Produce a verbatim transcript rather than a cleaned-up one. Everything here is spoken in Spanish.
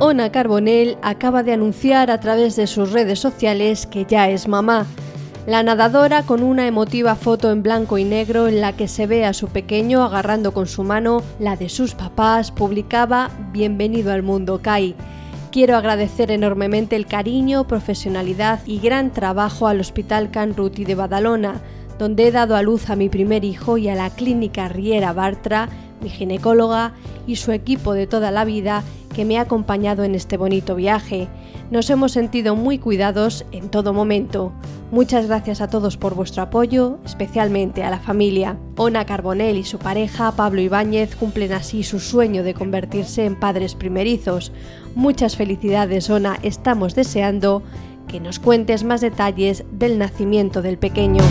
Ona Carbonell acaba de anunciar a través de sus redes sociales que ya es mamá. La nadadora, con una emotiva foto en blanco y negro en la que se ve a su pequeño agarrando con su mano la de sus papás, publicaba: "Bienvenido al mundo, Kai. Quiero agradecer enormemente el cariño, profesionalidad y gran trabajo al Hospital Can Ruti de Badalona, donde he dado a luz a mi primer hijo, y a la clínica Riera Bartra, mi ginecóloga, y su equipo de toda la vida que me ha acompañado en este bonito viaje. Nos hemos sentido muy cuidados en todo momento. Muchas gracias a todos por vuestro apoyo, especialmente a la familia". Ona Carbonell y su pareja, Pablo Ibáñez, cumplen así su sueño de convertirse en padres primerizos. Muchas felicidades, Ona. Estamos deseando que nos cuentes más detalles del nacimiento del pequeño.